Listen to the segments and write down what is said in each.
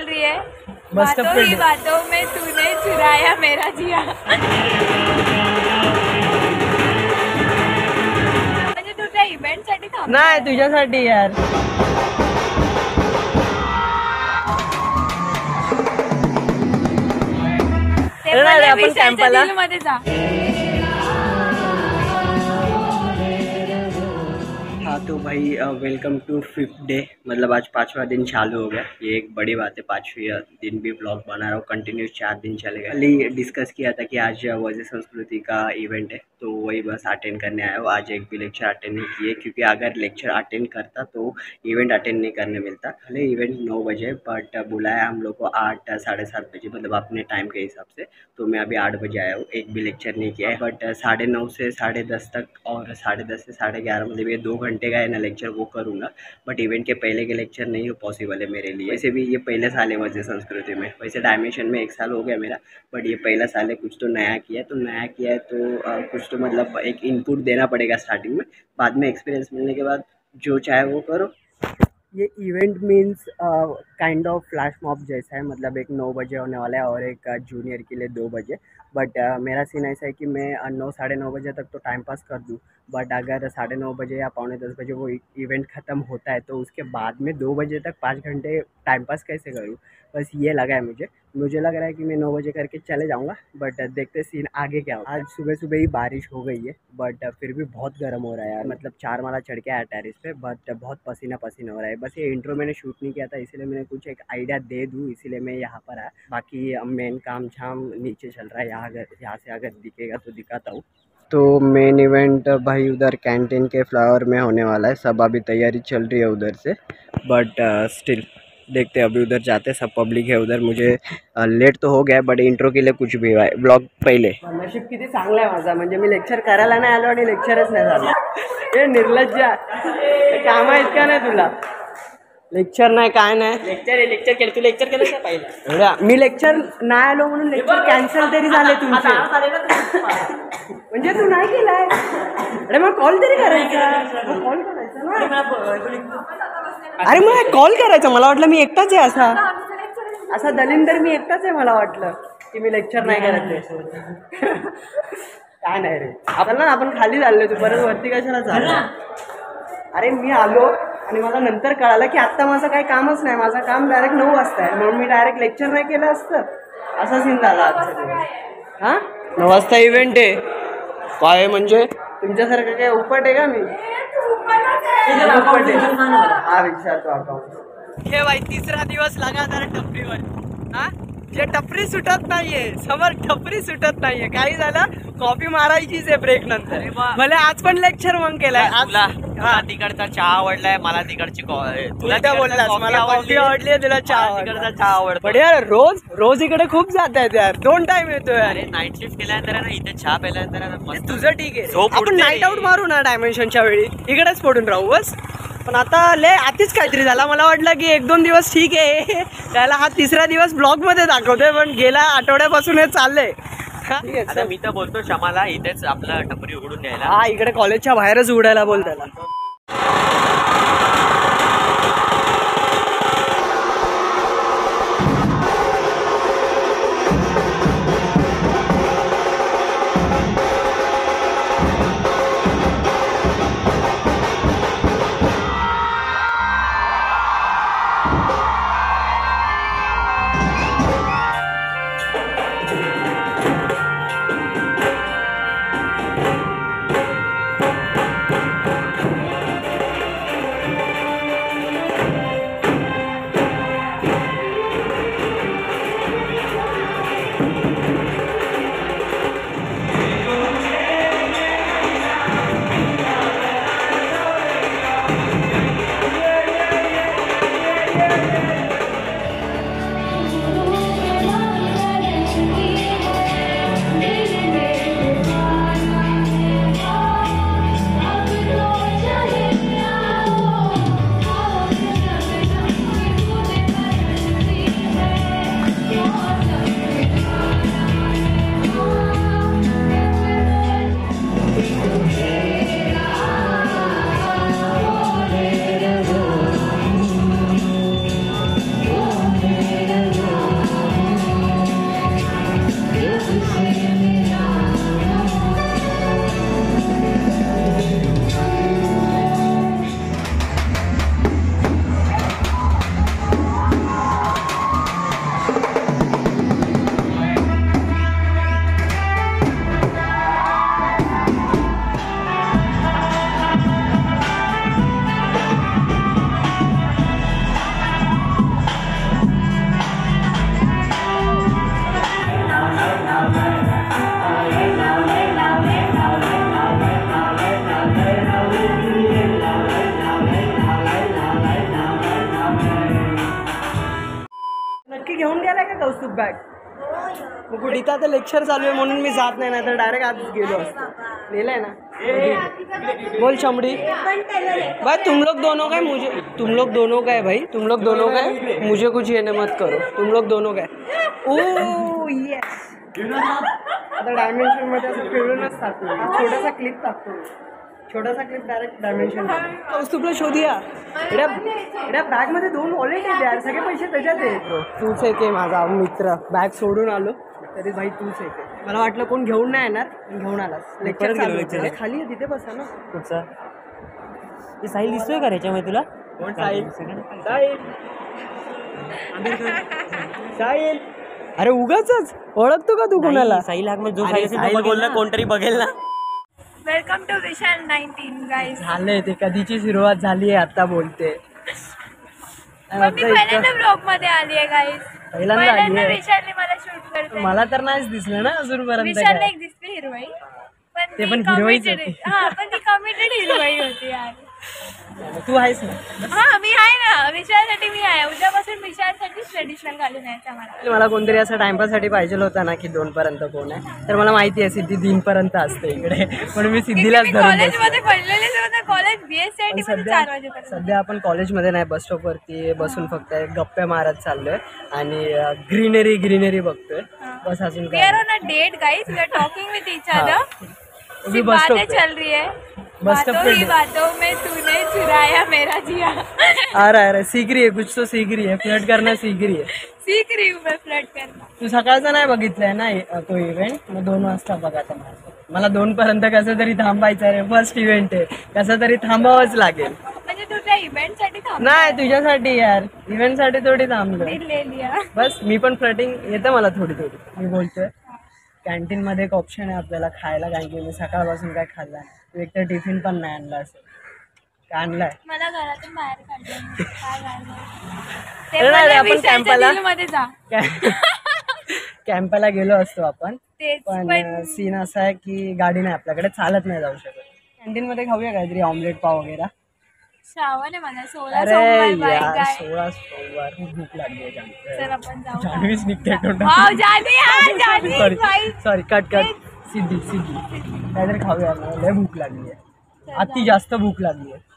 चल रही है, बातों ही बातों में तूने चुराया मेरा जिया। म्हणजे तुझ्या इव्हेंट साठी थांबलो नाही, तुझ्यासाठी यार। अरे आपण कॅम्पला मध्ये जा। हाँ तो भाई वेलकम टू 5th डे, मतलब आज 5वां दिन चालू हो गया। ये एक बड़ी बात है, 5वां दिन भी ब्लॉग बना रहा हूँ कंटिन्यूस, 4 दिन चलेगा। अली डिस्कस किया था कि आज वजे संस्कृति का इवेंट है, तो वही बस अटेंड करने आया हूँ। आज एक भी लेक्चर अटेंड नहीं किए, क्योंकि अगर लेक्चर अटेंड करता तो इवेंट अटेंड नहीं करने मिलता। भले इवेंट 9 बजे, बट बुलाया हम लोग को 8 साढ़े 7 बजे, मतलब अपने टाइम के हिसाब से। तो मैं अभी 8 बजे आया हूँ, एक भी लेक्चर नहीं किया है। बट 9:30 से 10:30 तक और 10:30 से 11:30, मतलब ये 2 घंटे का है ना लेक्चर, वो करूँगा। बट इवेंट के पहले के लेक्चर नहीं हो पॉसिबल है मेरे लिए। वैसे भी ये पहले साल है वजे संस्कृति में, वैसे डायमेंशन में 1 साल हो गया मेरा, बट ये पहला साल है। कुछ तो नया किया है, तो कुछ तो मतलब एक इनपुट देना पड़ेगा स्टार्टिंग में, बाद में एक्सपीरियंस मिलने के बाद जो चाहे वो करो। ये event means kind of flash mob जैसा है, मतलब एक 9 बजे होने वाला है और एक जूनियर के लिए 2 बजे। बट मेरा सीन ऐसा है कि मैं 9 साढ़े 9 बजे तक तो टाइम पास कर दूँ, बट अगर 9:30 बजे या 9:45 बजे वो इवेंट ख़त्म होता है, तो उसके बाद में 2 बजे तक 5 घंटे टाइम पास कैसे करूँ? बस ये लगा है मुझे। मुझे लग रहा है कि मैं 9 बजे करके चले जाऊँगा, बट देखते सीन आगे क्या हो। आज सुबह सुबह ही बारिश हो गई है, बट फिर भी बहुत गर्म हो रहा है यार। मतलब 4 माला चढ़ के आया टेरिस पे, बट बहुत पसीना पसीना हो रहा है। बस ये इंट्रो मैंने शूट नहीं किया था, इसलिए मैंने कुछ एक आइडिया दे दूँ, इसीलिए मैं यहाँ पर आया। बाकी मेन काम छाम नीचे चल रहा है, यहाँ से अगर दिखेगा तो दिखाता हूँ। तो मेन इवेंट भाई उधर कैंटीन के फ्लावर में होने वाला है, सब अभी तैयारी चल रही है उधर से। बट स्टिल देखते हैं, अभी उधर जाते हैं, सब पब्लिक है उधर। मुझे लेट तो हो गया, बट इंट्रो के लिए कुछ भी आहे ब्लॉग पहिले। मेंबरशिप किती चांगला आहे माझा, म्हणजे मी लेक्चर करायला नाही आलो आणि लेक्चरच नाही झालं। ए निर्लज्जा, काम इतका नाही तुला, लेक्चर नाही काय नाही। लेक्चर केलं तू, लेक्चर केलं नाही पाहिलं मी, लेक्चर नाही आलो म्हणून लेक्चर कॅन्सल तरी झाले तुमचे, म्हणजे तू नाही केलाय। अरे मग कॉल तरी करायचा, कॉल करायचा। अरे मग कॉल करायचा, मला वाटलं मी एकटाच आहे, असा दलिंदर मी एकटाच आहे, मला वाटलं की मी लेक्चर नाही करत आहे। काय नाही रे, आपण खाली चाललो, तू परत वरती कशाला चालला? अरे मी आलो आणि मला नंतर कळालं की आत्ता माझं काही कामच नाही, माझं काम डायरेक्ट 9 वाजता आहे, म्हणून मी डायरेक्ट लेक्चर नाही केलं असतं, असा सीन झाला आजचा। हां 9 वाजता इव्हेंट आहे काय? म्हणजे तुमच्यासारखं काय उपट आहे का मी? हा विचारतो। हे भाई 3रा दिवस लगातार टपरीवर, हा जे टपरी सुटत नाहीये समोर, टपरी सुटत नाहीये। काही झालं कॉफी मारायचीच आहे ब्रेक नंतर। भले आज पण लेक्चर मग केलाय, तुला तिकडचा चहा आवडलाय, मला तिकडची तुला त्या बोललास मला कॉफी आवडली, तुला चहा, तिकडचा चहा आवडतो। पण यार रोज रोज इकडे खूप जात आहेत यार, 2 टाइम येतो यार। अरे नाईट शिफ्ट केल्यानंतर ना इथे चहा प्यायल्यानंतर तुझं ठीक आहे, आपण नाईट आउट मारू ना डायमेन्शनच्या वेळी, इकडेच पडून राहू बस। पण आता लय आधीच काहीतरी झाला, मला वाटलं की 1-2 दिवस ठीक आहे, त्याला हा 3रा दिवस ब्लॉगमध्ये दाखवतोय, पण गेल्या आठवड्यापासून हे चाललंय। आता मी तर बोलतो शमाला इथेच आपला टपरी उघडून द्यायला, हा इकडे कॉलेजच्या बाहेरच उघडायला बोल त्याला। नक्की घेऊन गेला का कौस्तुभ बॅग? मग इथं आता लेक्चर चालू आहे म्हणून मी जात नाही, नाहीतर डायरेक्ट आधीच गेलो असतो. नेलंय ना? बोल चमड़ी. भाई तुम लोग दोनों का है मुझे कुछ ये ना मत करो. तुम लोग दोनों का है. ओ येस. आता डायमेंशन मध्ये असं फिरूनच टाकतो, छोटासा क्लिप टाकतो, छोटासा क्लिप डायरेक्ट डायमेंशन. कौस्तुभला शोधिया एड्या बॅगमध्ये दोन वॉलेट आहेत यार, सगळे पैसे त्याच्यात आहेत. तूच एक आहे माझा मित्र. बॅग सोडून आलो तरी भाई तूच एक आहे. मला वाटलं कोण घेऊन नाही येणार, घेऊन आलास. लेक्चर खाली आहे तिथे बसा ना. कुठचा हे साहिल दिसतोय का ह्याच्यामध्ये तुला? कोण साहिल? साहिल. अरे उगाच ओळखतो का तू कोणाला? साहिल आगमन जो साहिल बोलला कोणतरी बघेल ना. Welcome to Vishal 19 guys. झाले ते कधीची सुरुवात झाली आहे आता बोलते. पहिल्यांदा ब्लॉग मध्ये आली आहे गाइस. पहिल्यांदा विशालने मला शूट करते. मला तर नाहीच दिसलं ना अजूनपर्यंत. विशालला एक दिसली हिरोईन, पण ते पण हिरोईन होती. हां पण ती कमिटेड हिरोईन होती यार. तू आहेस ना? हां मी आहे ना. विशालसाठी मी आहे. उद्यापासून विशालसाठी ट्रेडिशनल घालून यायचं मला. मला कोणतरी असं टाइमपाससाठी पाहिजे होता ना की 2 पर्यंत कोण आहे, तर मला माहिती आहे सिद्धी 3 पर्यंत असते इकडे, म्हणून मी सिद्धीलाच धरून कॉलेजमध्ये पडलेलेच होते. कॉलेज बीएससीआयटी मध्ये 4 वाजेपर्यंत. सध्या आपण कॉलेजमध्ये नाही, बस स्टॉपवरती बसून फक्त गप्पे मारत चाललोय आणि ग्रीनरी बघतोय बस. अजून we are on a date guys. We are talking with each other. सी बातें चल रही है बातों में. तूने चुराया मेरा जिया. अरे सीख रही है कुछ तो. सीख रही है फ्लर्ट करना. सीख रही है. सीख रही हूँ मैं फ्लर्ट करना. तू सकाळचा नाही बघितलाय ना तो इव्हेंट? मग 2 वाजता बघायचा. मला 2 पर्यंत कसं तरी थांबायचं रे. फर्स्ट इव्हेंट आहे, कसं तरी थांबावंच लागेल. म्हणजे तुझ्या इव्हेंट साठी थांब? नाही तुझ्यासाठी यार. इव्हेंट साठी थोडी थांबलो बस. मी पण फ्लर्टिंग येतं मला थोडी. मी बोलतोय कॅन्टीन मध्ये एक ऑप्शन आहे आपल्याला खायला, कारण की मी सकाळपासून काय खाल्ला नाही. एकतर टिफिन पण नाही आणला. असं काय आणलाय? मला घरातून बाहेर काढलं. नाही आपण कॅम्पाला गेलो असतो आपण, पण सीन असा आहे की गाडी नाही आपल्याकडे, चालत नाही जाऊ शकत. कॅन्टीन मध्ये खाऊया काहीतरी ऑमलेट पाव वगैरे. श्रावण आहे मला. 16 सोमवार भूक लागली आहे. सॉरी कट सिद्धी काहीतरी खाऊया. लय भूक लागली आहे, अति जास्त भूक लागली आहे.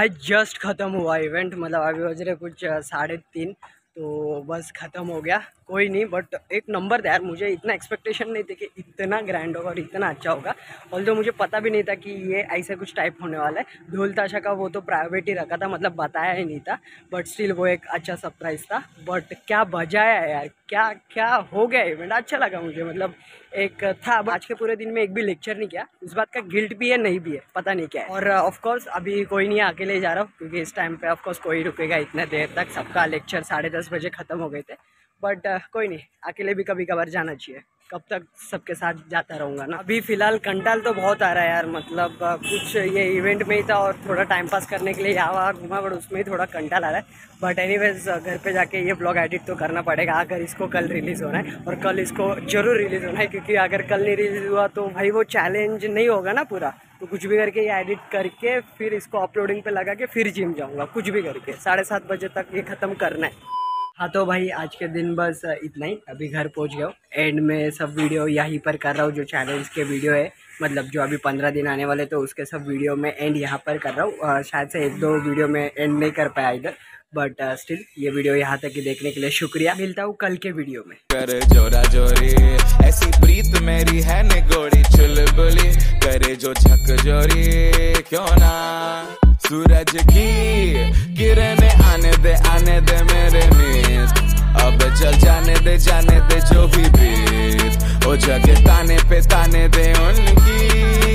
भाई जस्ट ख़त्म हुआ इवेंट. मतलब अभी बज रहे कुछ 3:30, तो बस ख़त्म हो गया. कोई नहीं, बट एक नंबर था यार. मुझे इतना एक्सपेक्टेशन नहीं थी कि इतना ग्रैंड होगा और इतना अच्छा होगा. ऑल्दो मुझे पता भी नहीं था कि ये ऐसे कुछ टाइप होने वाला है. ढोल ताशा का वो तो प्राइवेट ही रखा था, मतलब बताया ही नहीं था, बट स्टिल वो एक अच्छा सरप्राइज़ था. बट क्या बजाया यार, क्या क्या हो गया इवेंट. अच्छा लगा मुझे. मतलब एक था, आज के पूरे दिन में एक भी लेक्चर नहीं किया. इस बात का गिल्ट भी है, नहीं भी है, पता नहीं क्या है. और ऑफकोर्स अभी कोई नहीं, अकेले जा रहा हूँ, क्योंकि इस टाइम पे ऑफकोर्स कोई रुकेगा इतना देर तक. सबका लेक्चर 10:30 बजे ख़त्म हो गए थे, बट कोई नहीं, अकेले भी कभी कभार जाना चाहिए. कब तक सबके साथ जाता रहूँगा ना. अभी फ़िलहाल कंटाल तो बहुत आ रहा है यार. मतलब कुछ ये इवेंट में ही था और थोड़ा टाइम पास करने के लिए यहाँ वहाँ घूमा, बट उसमें ही थोड़ा कंटाल आ रहा है. बट एनीवेज घर पे जाके ये ब्लॉग एडिट तो करना पड़ेगा. अगर इसको कल रिलीज़ होना है, और कल इसको ज़रूर रिलीज़ होना है, क्योंकि अगर कल नहीं रिलीज़ हुआ तो भाई वो चैलेंज नहीं होगा ना पूरा. तो कुछ भी करके ये एडिट करके फिर इसको अपलोडिंग पे लगा के फिर जिम जाऊँगा. कुछ भी करके 7:30 बजे तक ये ख़त्म करना है. हाँ तो भाई आज के दिन बस इतना ही. अभी घर पहुंच गया हूँ. एंड में सब वीडियो यहीं पर कर रहा हूँ. जो चैलेंज के वीडियो है मतलब जो अभी 15 दिन आने वाले तो उसके सब वीडियो में एंड यहाँ पर कर रहा हूँ। शायद से 1-2 वीडियो में एंड नहीं कर पाया इधर, बट स्टिल ये वीडियो यहाँ तक ही देखने के लिए शुक्रिया। मिलता हूँ कल के वीडियो में। करे जोरा जोरी ऐसी प्रीत मेरी है निगोड़ी, चुलबुली करे जो छक जोरी क्यों ना, सूरज की किरणें आने दे मेरे मीत, अब चल जाने दे जो भी बीत, ओ जगे ताने पे ताने दे उनकी।